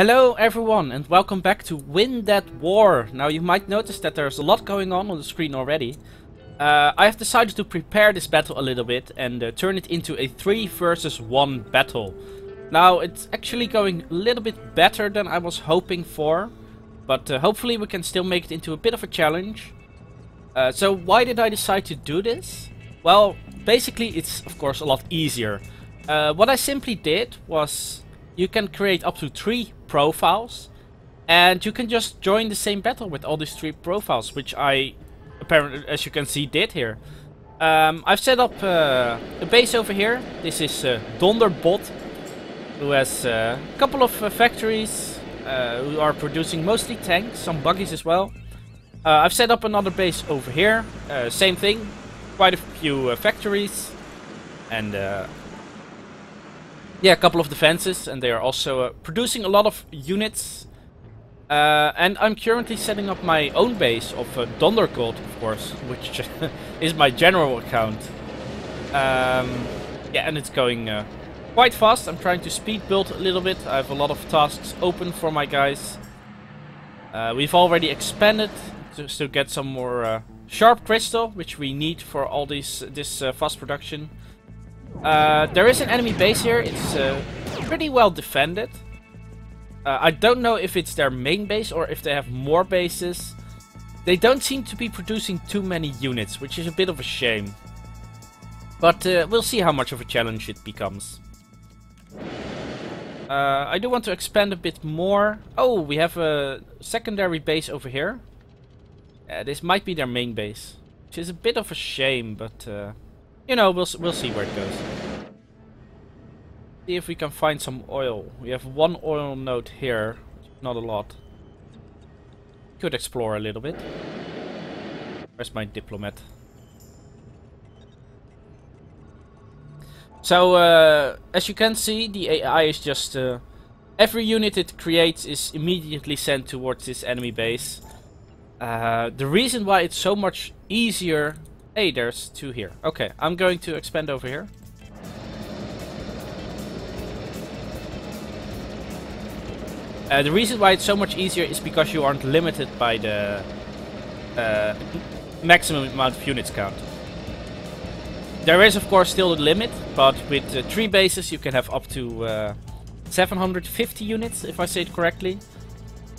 Hello everyone and welcome back to Win That War. Now you might notice that there's a lot going on the screen already. I have decided to prepare this battle a little bit and turn it into a 3 versus 1 battle. Now it's actually going a little bit better than I was hoping for, but hopefully we can still make it into a bit of a challenge. So why did I decide to do this? Well, basically it's of course a lot easier. What I simply did was you can create up to 3 profiles and you can just join the same battle with all these 3 profiles, which I apparently, as you can see, did here. I've set up a base over here. This is Donderbot, who has a couple of factories who are producing mostly tanks, some buggies as well. I've set up another base over here, same thing, quite a few factories and yeah, a couple of defenses, and they are also producing a lot of units. And I'm currently setting up my own base of Dondergold, of course, which is my general account. Yeah, and it's going quite fast. I'm trying to speed build a little bit. I have a lot of tasks open for my guys. We've already expanded just to get some more sharp crystal, which we need for all these fast production. There is an enemy base here. It's pretty well defended. I don't know if it's their main base or if they have more bases. They don't seem to be producing too many units, which is a bit of a shame. But we'll see how much of a challenge it becomes. I do want to expand a bit more. Oh, we have a secondary base over here. This might be their main base, which is a bit of a shame, but you know, we'll see where it goes. See if we can find some oil. We have 1 oil node here, not a lot. Could explore a little bit. Where's my diplomat? So, as you can see, the AI is just... every unit it creates is immediately sent towards this enemy base. The reason why it's so much easier... Hey, there's 2 here. Okay, I'm going to expand over here. The reason why it's so much easier is because you aren't limited by the maximum amount of units count. There is, of course, still a limit, but with 3 bases you can have up to 750 units, if I say it correctly.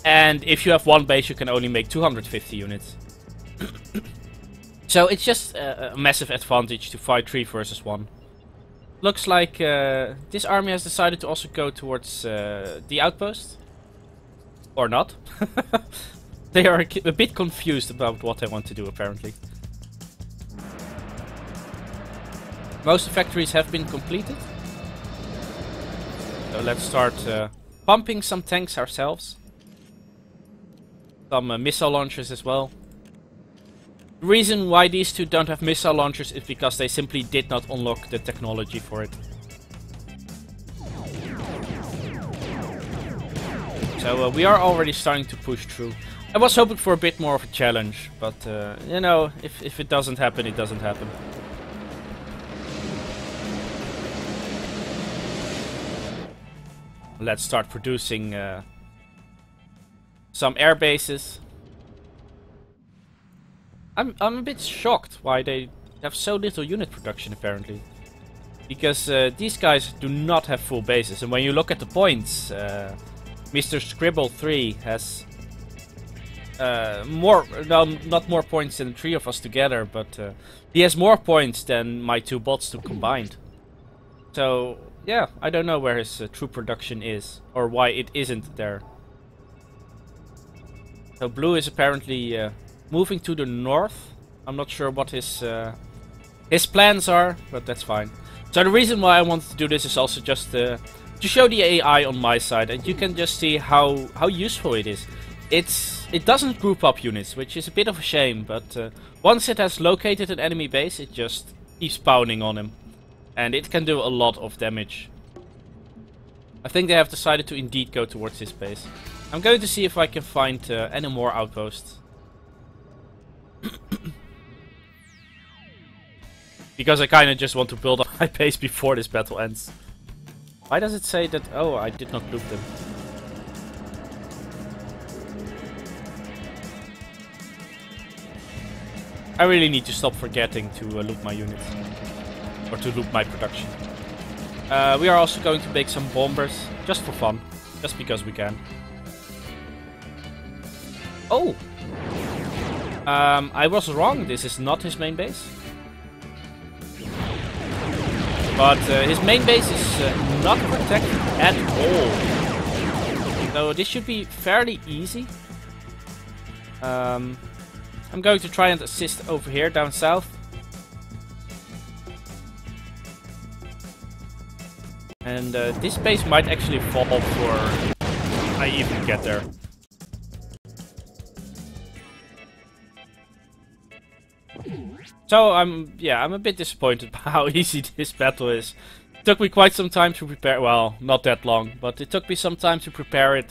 And if you have 1 base, you can only make 250 units. So it's just a massive advantage to fight 3 versus 1. Looks like this army has decided to also go towards the outpost. Or not. They are a bit confused about what they want to do, apparently. Most factories have been completed. So let's start pumping some tanks ourselves. Some missile launchers as well. The reason why these 2 don't have missile launchers is because they simply did not unlock the technology for it. So we are already starting to push through. I was hoping for a bit more of a challenge, but you know, if it doesn't happen, it doesn't happen. Let's start producing some air bases. I'm a bit shocked why they have so little unit production, apparently. Because these guys do not have full bases. And when you look at the points, Mr Scribble 3 has more... No, not more points than the 3 of us together, but he has more points than my 2 bots combined. So, yeah, I don't know where his true production is, or why it isn't there. So Blue is apparently... moving to the north. I'm not sure what his plans are, but that's fine. So the reason why I wanted to do this is also just to show the AI on my side, and you can just see how useful it is. It doesn't group up units, which is a bit of a shame, but once it has located an enemy base, it just keeps pounding on him. And it can do a lot of damage. I think they have decided to indeed go towards this base. I'm going to see if I can find any more outposts. Because I kind of just want to build up my base before this battle ends. Why does it say that? Oh, I did not loot them. I really need to stop forgetting to loot my units. Or to loot my production. We are also going to make some bombers. Just for fun. Just because we can. Oh! I was wrong. This is not his main base. But his main base is not protected at all. So this should be fairly easy. I'm going to try and assist over here down south. And this base might actually fall before I even get there. So I'm a bit disappointed by how easy this battle is. It took me quite some time to prepare. Well, not that long, but it took me some time to prepare it.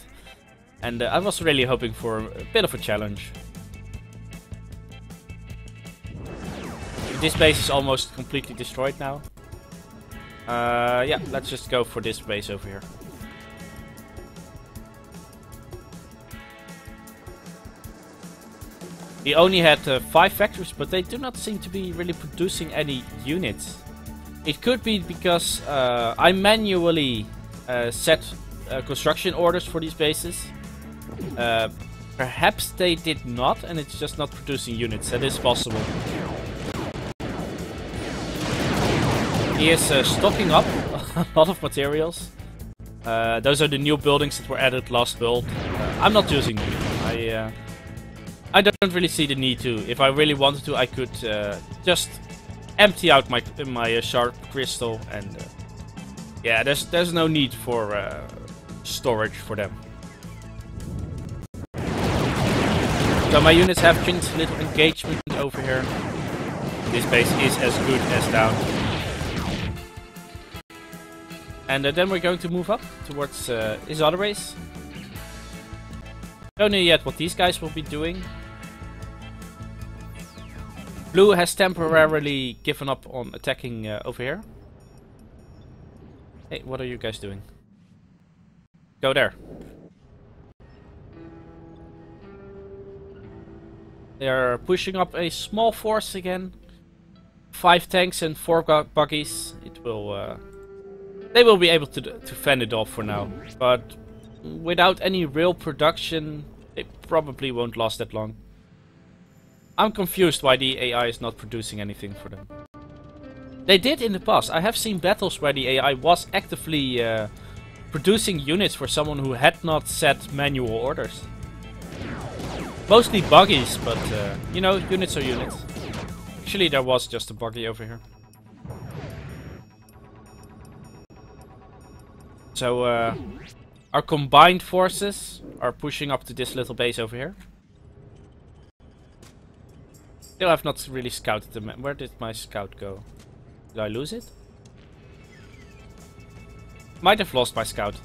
And I was really hoping for a bit of a challenge. This base is almost completely destroyed now. Yeah, let's just go for this base over here. We only had 5 factories, but they do not seem to be really producing any units. It could be because I manually set construction orders for these bases. Perhaps they did not, and it's just not producing units. That is possible. He is stocking up a lot of materials. Those are the new buildings that were added last build. I'm not using them. I don't really see the need to. If I really wanted to, I could just empty out my sharp crystal, and yeah, there's no need for storage for them. So my units have changed a little engagement over here. This base is as good as down. And then we're going to move up towards his other base. Don't know yet what these guys will be doing. Blue has temporarily given up on attacking over here. Hey, what are you guys doing? Go there. They are pushing up a small force again. 5 tanks and 4 buggies. It will... They will be able to fend it off for now, but without any real production, they probably won't last that long. I'm confused why the AI is not producing anything for them. They did in the past. I have seen battles where the AI was actively producing units for someone who had not set manual orders. Mostly buggies, but you know, units are units. Actually, there was just a buggy over here. So our combined forces are pushing up to this little base over here. Still have not really scouted the map. Where did my scout go? Did I lose it? Might have lost my scout.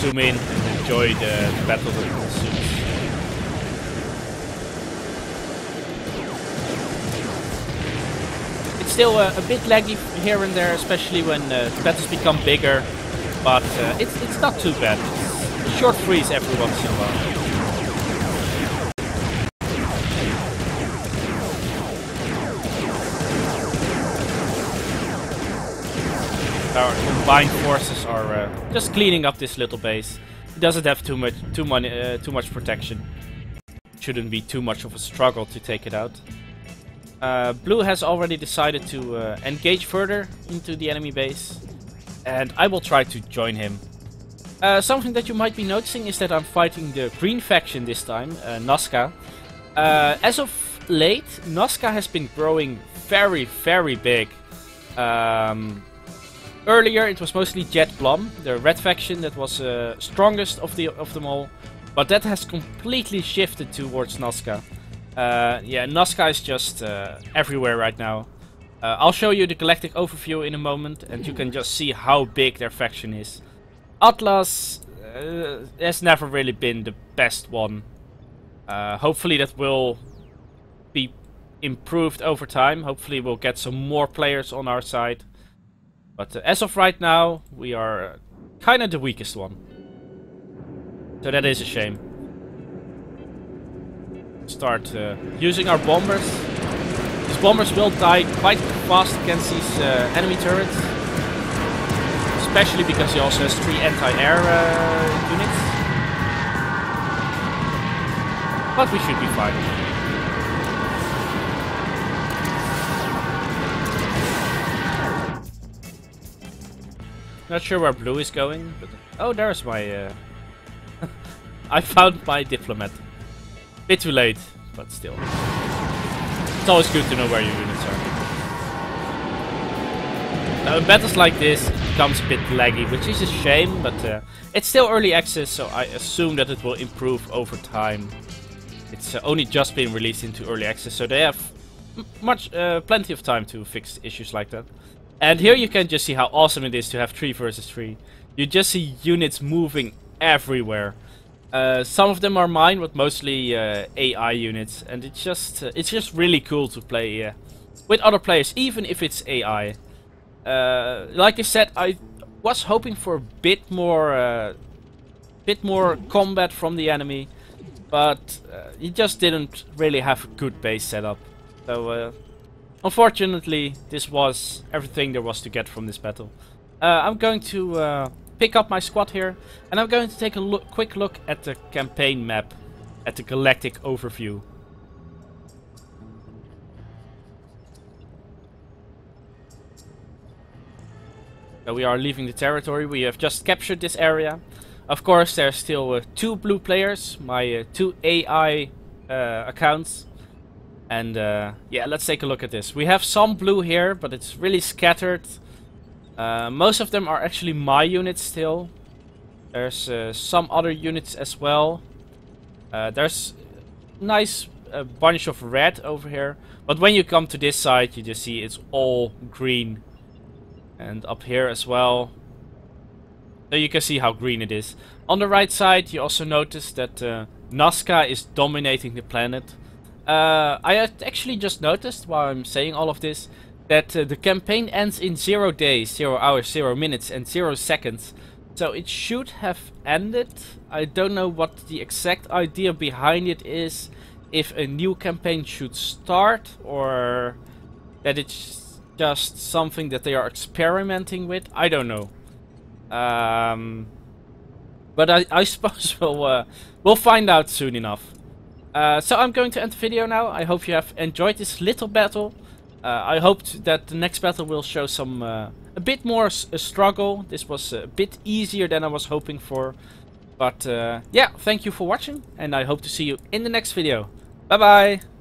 Zoom in and enjoy the battle that ensues. Still a bit laggy here and there, especially when the battles become bigger, but it's not too bad. It's a short freeze every once in a while. Our combined forces are just cleaning up this little base. It doesn't have too much protection. It shouldn't be too much of a struggle to take it out. Blue has already decided to engage further into the enemy base, and I will try to join him. Something that you might be noticing is that I'm fighting the green faction this time, Nazca. As of late, Nazca has been growing very, very big. Earlier it was mostly Jet Blum, the red faction that was strongest of them all, but that has completely shifted towards Nazca. Yeah, Nazca is just everywhere right now. I'll show you the galactic overview in a moment, and you can just see how big their faction is. Atlas has never really been the best one. Hopefully that will be improved over time. Hopefully we'll get some more players on our side. But as of right now, we are kind of the weakest one. So that is a shame. Start using our bombers. These bombers will die quite fast against these enemy turrets. Especially because he also has 3 anti-air units. But we should be fine. Not sure where blue is going, but oh, there's my. I found my diplomat. Bit too late, but still. It's always good to know where your units are. Now, in battles like this, it becomes a bit laggy, which is a shame, but it's still early access, so I assume that it will improve over time. It's only just been released into early access, so they have plenty of time to fix issues like that. And here you can just see how awesome it is to have 3 versus 3. You just see units moving everywhere. Some of them are mine, but mostly AI units, and it's just really cool to play with other players, even if it's AI. Like I said, I was hoping for a bit more combat from the enemy. But he just didn't really have a good base setup. So unfortunately this was everything there was to get from this battle. I'm going to pick up my squad here. And I'm going to take a quick look at the campaign map. At the galactic overview. So we are leaving the territory. We have just captured this area. Of course, there's still 2 blue players, my 2 AI accounts. And yeah, let's take a look at this. We have some blue here, but it's really scattered. Most of them are actually my units still. There's some other units as well. There's a nice bunch of red over here. But when you come to this side, you just see it's all green. And up here as well. So you can see how green it is. On the right side you also notice that Nazca is dominating the planet. I had actually just noticed while I'm saying all of this that the campaign ends in 0 days, 0 hours, 0 minutes and 0 seconds. So it should have ended. I don't know what the exact idea behind it is, if a new campaign should start or that it's just something that they are experimenting with. I don't know. But I suppose we'll find out soon enough. So I'm going to end the video now. I hope you have enjoyed this little battle. I hoped that the next battle will show some a bit more struggle. This was a bit easier than I was hoping for. But yeah, thank you for watching, and I hope to see you in the next video. Bye bye!